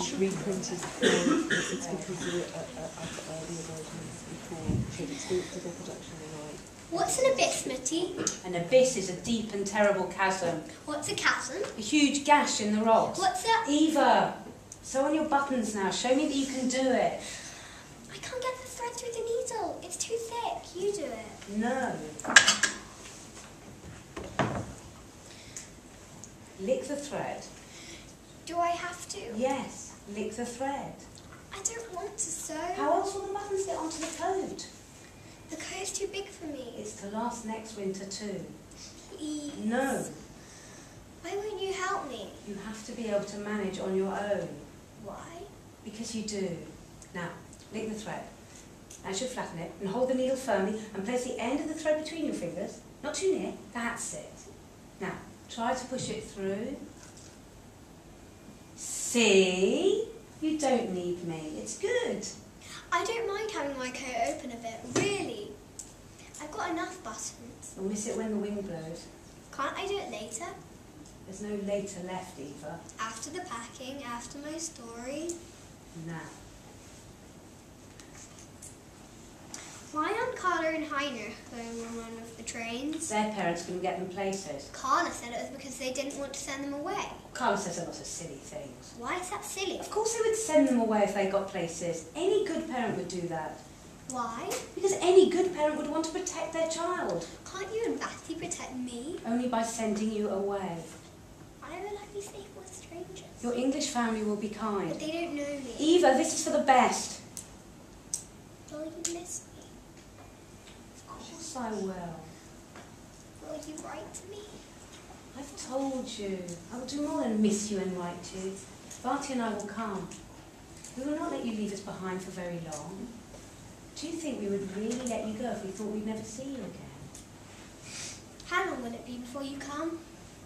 which reprinted for the 60 people at earlier versions before. So it's the reproduction of the right. What's an abyss, Mitty? An abyss is a deep and terrible chasm. What's a chasm? A huge gash in the rocks. What's that? Eva! Sew on your buttons now. Show me that you can do it. I can't get the thread through the needle. It's too thick. You do it. No. Lick the thread. Do I have to? Yes. Lick the thread. I don't want to sew. How else will the buttons get onto the coat? The coat's too big for me. It's to last next winter too. Please. No. Why won't you help me? You have to be able to manage on your own. Why? Because you do. Now, lick the thread. Now you'll flatten it and hold the needle firmly and place the end of the thread between your fingers. Not too near. That's it. Now, try to push it through. See? You don't need me. It's good. I don't mind having my coat open a bit, really. I've got enough buttons. You'll miss it when the wind blows. Can't I do it later? There's no later left, Eva. After the packing, after my story. Nah. Why aren't Carla and Heinrich going on one of the trains? Their parents couldn't get them places. Carla said it was because they didn't want to send them away. Carla says a lot of silly things. Why is that silly? Of course they would send them away if they got places. Any good parent would do that. Why? Because any good parent would want to protect their child. Can't you and Vatti protect me? Only by sending you away. I will not be safe with strangers. Your English family will be kind. But they don't know me. Eva, this is for the best. Will you miss me? Yes, I will. Will you write to me? I've told you. I will do more than miss you and write to you. Vati and I will come. We will not let you leave us behind for very long. Do you think we would really let you go if we thought we'd never see you again? How long will it be before you come?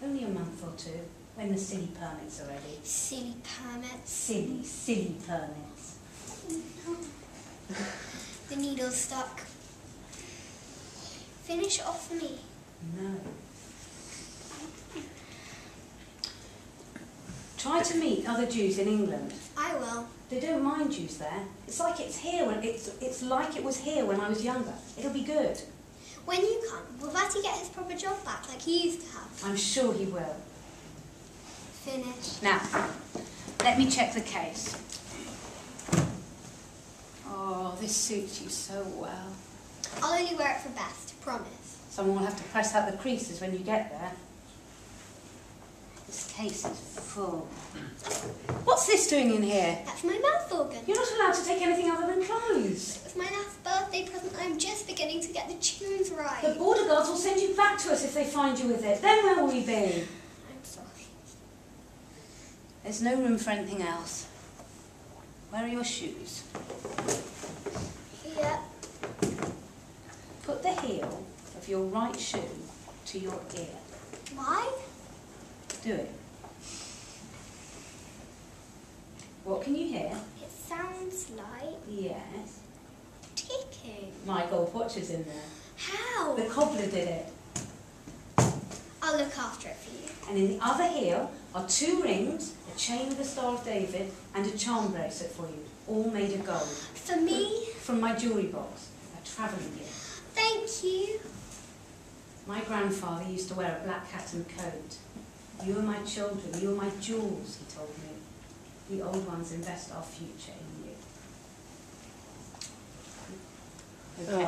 Only a month or two, when the silly permits are ready. Silly permits? Silly, silly permits. Oh, no. The needle's stuck. Finish off me. No. Try to meet other Jews in England. I will. They don't mind Jews there. It's like it was here when I was younger. It'll be good. When you come, will Vatti get his proper job back like he used to have? I'm sure he will. Finish. Now, let me check the case. Oh, this suits you so well. I'll only wear it for best, promise. Someone will have to press out the creases when you get there. This case is full. What's this doing in here? That's my mouth organ. You're not allowed to take anything other than clothes. It was my last birthday present. I'm just beginning to get the tunes right. The border guards will send you back to us if they find you with it. Then where will we be? I'm sorry. There's no room for anything else. Where are your shoes? Here. Put the heel of your right shoe to your ear. Why? Do it. What can you hear? It sounds like... Yes. Ticking. My gold watch is in there. How? The cobbler did it. I'll look after it for you. And in the other heel are 2 rings, a chain of the Star of David, and a charm bracelet for you, all made of gold. For me? From my jewellery box, a travelling gift. Thank you. My grandfather used to wear a black hat and coat. You are my children, you are my jewels, he told me. The old ones invest our future in you. Okay,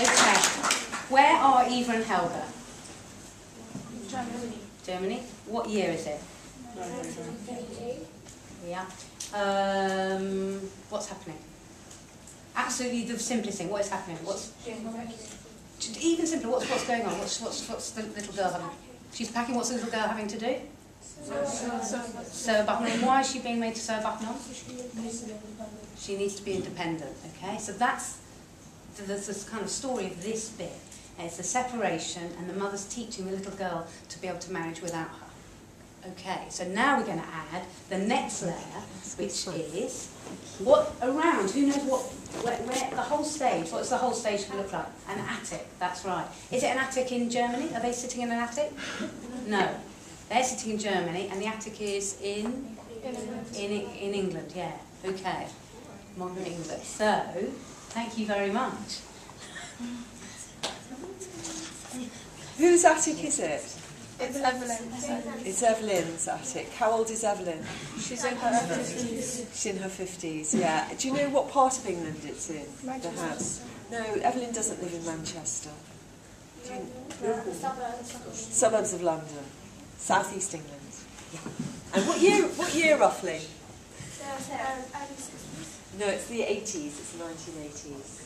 Okay, where are Eva and Helga? Germany. Germany? What year is it? 1932. Yeah. What's happening? Absolutely the simplest thing. What is happening? Even simpler. What's going on? What's the little girl having? She's packing. What's the little girl having to do? Sew a button on. Why is she being made to sew a button on? She needs to be independent. Okay. So that's the kind of story of this bit. It's the separation and the mother's teaching the little girl to be able to manage without her. Okay, so now we're going to add the next layer, which is what around, who knows what, where the whole stage, what's the whole stage going to look like? An attic, that's right. Is it an attic in Germany? Are they sitting in an attic? No. They're sitting in Germany and the attic is in England, yeah. Okay, modern England. So, thank you very much. Whose attic is it? It's Evelyn. It's Evelyn's attic. How old is Evelyn? She's in her 50s. She's in her 50s, yeah. Do you know what part of England it's in? Manchester. The house? No, Evelyn doesn't live in Manchester. Do you know? Suburbs of London. South East England. Yeah. And what year roughly? No, it's the 80s. It's the 1980s.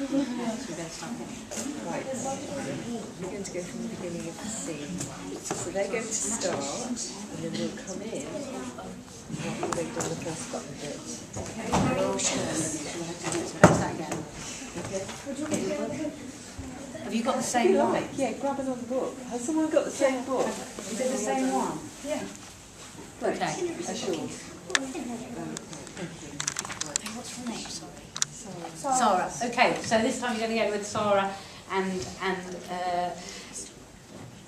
Right. We're going to go from the beginning of the scene. So they're going to start, and then we'll come in after they've done the first button bit. Have you got the same one? Like? Yeah, grab another book. Has someone got the same book? Is it the same one? Yeah. Okay. That's yours. What's your name? Sorry. Sara. Okay, so this time you're going to go with Sara and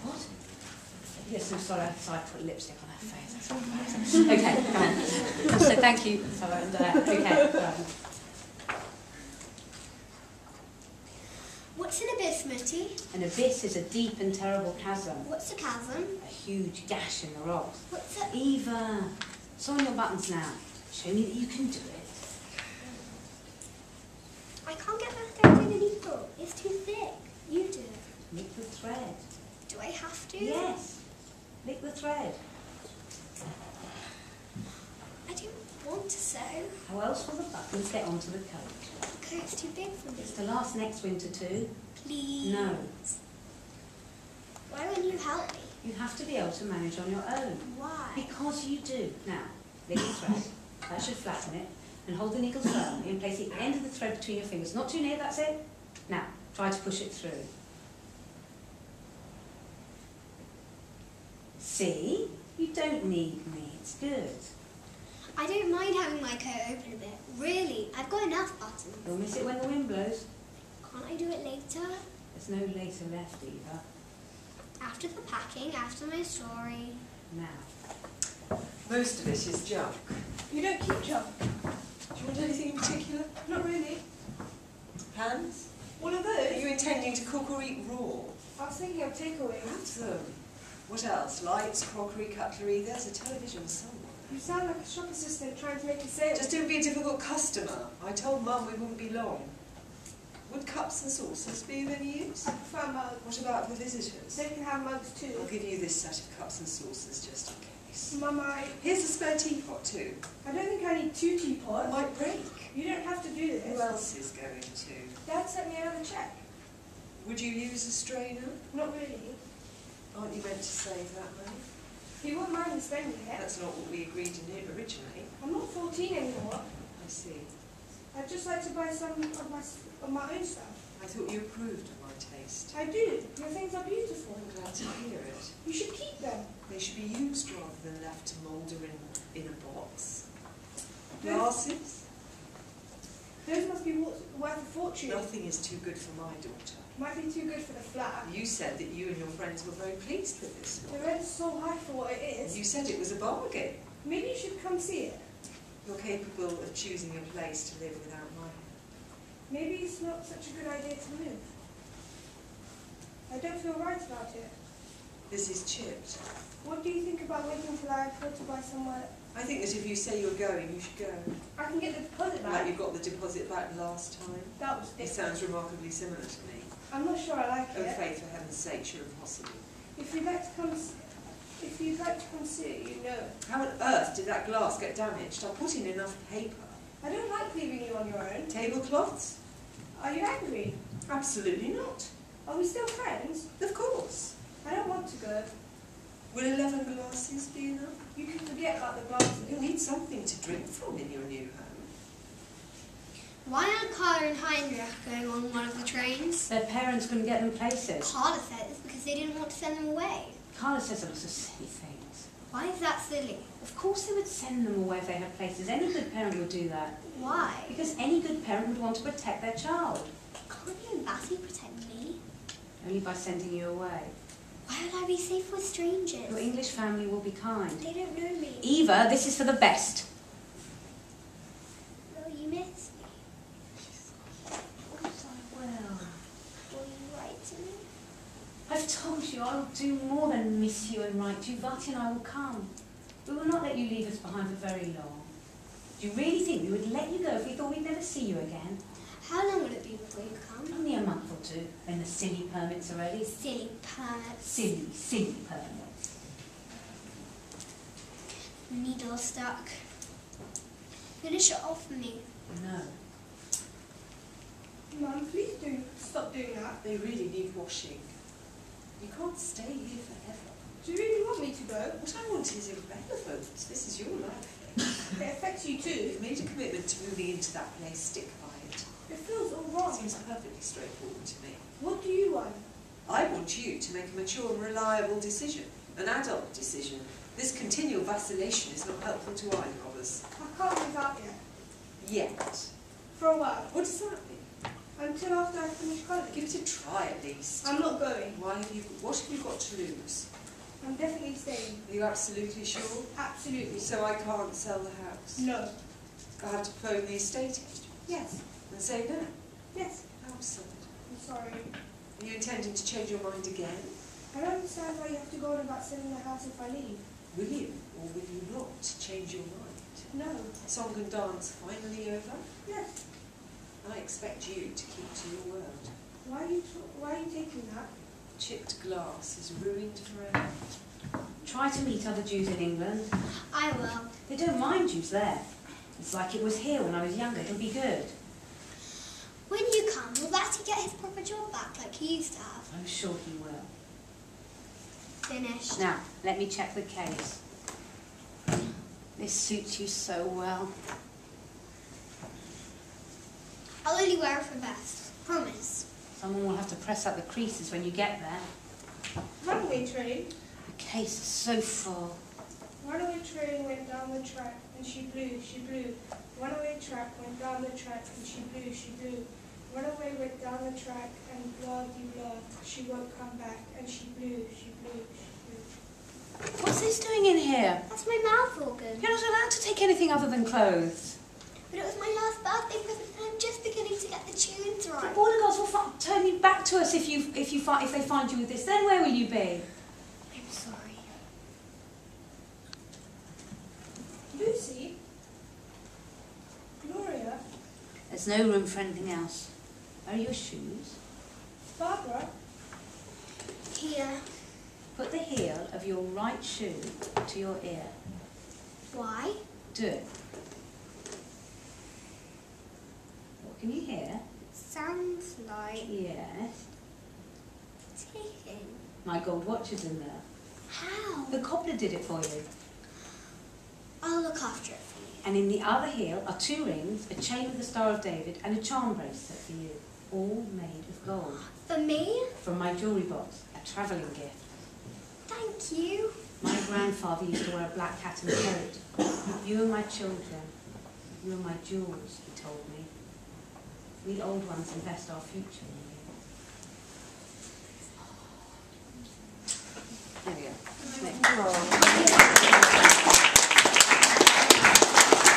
what? Yes, I'm sorry, I put lipstick on her face. That's all right. Okay, come on. So thank you, Sara. Okay. What's an abyss, Mitty? An abyss is a deep and terrible chasm. What's a chasm? A huge gash in the rocks. What's a... Eva, it's on your buttons now. Show me that you can do it. I can't get math down to the needle. It's too thick. You do. Lick the thread. Do I have to? Yes. Lick the thread. I don't want to sew. How else will the buttons get onto the coat? The coat's too big for me. It's to last next winter too. Please. No. Why won't you help me? You have to be able to manage on your own. Why? Because you do. Now, lick the thread. That should flatten it. And hold the needle firmly and place the end of the thread between your fingers. Not too near, that's it. Now, try to push it through. See? You don't need me. It's good. I don't mind having my coat open a bit. Really, I've got enough buttons. You'll miss it when the wind blows. Can't I do it later? There's no later left, Eva. After the packing, after my story. Now. Most of it is junk. You don't keep junk. Do you want anything in particular? Not really. Pans? One of those. Are you intending to cook or eat raw? I was thinking of takeaway. Have them. What else? Lights, crockery, cutlery. There's a television somewhere. You sound like a shop assistant trying to make a sale. Just don't be a difficult customer. I told Mum we wouldn't be long. Would cups and saucers be of any use? I prefer mugs. What about the visitors? They can have mugs too. I'll give you this set of cups and saucers just in case. Mum, here's a spare teapot too. I don't think I need two teapots. It might break. You don't have to do this. Who else is going to? Dad sent me another cheque. Would you use a strainer? Not really. Aren't you meant to save that money? He won't mind spending it. That's not what we agreed to do originally. I'm not 14 anymore. I see. I'd just like to buy some of my own stuff. I thought you approved of my taste. I do. Your things are beautiful. I'm glad to hear it. You should keep them. They should be used rather than left to moulder in a box. Glasses? Those must be worth a fortune. Nothing is too good for my daughter. Might be too good for the flat. You said that you and your friends were very pleased with this one. The rent's so high for what it is. You said it was a bargain. Maybe you should come see it. You're capable of choosing a place to live without my help. Maybe it's not such a good idea to move. I don't feel right about it. This is chipped. What do you think about waiting till I go to buy somewhere? I think that if you say you're going, you should go. I can get the deposit back. Like you got the deposit back last time. That was different. It sounds remarkably similar to me. I'm not sure I like it. Oh, Faith, for heaven's sake, you're impossible. If you'd like to come see, you know. How on earth did that glass get damaged? I put in enough paper. I don't like leaving you on your own. Tablecloths? Are you angry? Absolutely not. Are we still friends? Of course. I don't want to go. Will 11 glasses be enough? You can forget about the glasses. You'll need something to drink from in your new home. Why aren't Carla and Heinrich going on one of the trains? Their parents couldn't get them places. Carla said it's because they didn't want to send them away. Carla says a lot of silly things. Why is that silly? Of course they would send them away if they had places. Any good parent would do that. Why? Because any good parent would want to protect their child. Can't you and Vati protect me? Only by sending you away. Why would I be safe with strangers? Your English family will be kind. They don't know me. Eva, this is for the best. Will you miss me? Yes, I will. Will you write to me? I've told you I will do more than miss you and write to you. Vatti and I will come. We will not let you leave us behind for very long. Do you really think we would let you go if we thought we'd never see you again? How long would it be before you come? Only a month or two. Then the silly permits are ready. Silly permits. Silly permits. Needle stuck. Finish it off for me. No. Mum, please do stop doing that. They really need washing. You can't stay here forever. Do you really want me to go? What I want is irrelevant. This is your life. It affects you too. You've made a commitment to moving into that place. Stick by it. It feels all wrong. It seems perfectly straightforward to me. What do you want? I want you to make a mature and reliable decision. An adult decision. This continual vacillation is not helpful to either of us. I can't move out yet. Yet. For a while. What does that mean? Until after I finish college. Give it a try at least. I'm not going. Why have you? What have you got to lose? I'm definitely staying. Are you absolutely sure? Absolutely. So I can't sell the house? No. I have to phone the estate agent? Yes. And say no? Yes. How absurd. I'm sorry. Are you intending to change your mind again? I don't understand why you have to go on about selling the house if I leave. Will you or will you not change your mind? No. Song and dance finally over? Yes. I expect you to keep to your word. Why are you taking that? Chipped glass is ruined forever. Try to meet other Jews in England. I will. They don't mind Jews there. It's like it was here when I was younger. It'll be good. When you come, will Vatti get his proper job back like he used to have? I'm sure he will. Finished. Now, let me check the case. This suits you so well. I'll only wear it for best. Promise. Someone will have to press out the creases when you get there. Runaway train? The case is so full. Runaway train went down the track and she blew. Runaway track went down the track and she blew. Runaway went down the track and blah-de-blah. She won't come back and she blew, she blew, she blew. What's this doing in here? That's my mouth organ. You're not allowed to take anything other than clothes. But it was my last birthday present and I'm just beginning to get the tunes right. The border guards will turn you back to us if they find you with this. Then where will you be? I'm sorry. Lucy? Gloria? There's no room for anything else. Where are your shoes? Barbara? Here. Put the heel of your right shoe to your ear. Why? Do it. Can you hear? Sounds like... Yes. Ticking. My gold watch is in there. How? The cobbler did it for you. I'll look after it for you. And in the other heel are two rings, a chain with the Star of David, and a charm bracelet for you. All made of gold. For me? From my jewellery box. A travelling gift. Thank you. My grandfather used to wear a black hat and coat. You are my children. You are my jewels, he told me. We old ones invest our future in you. There we go.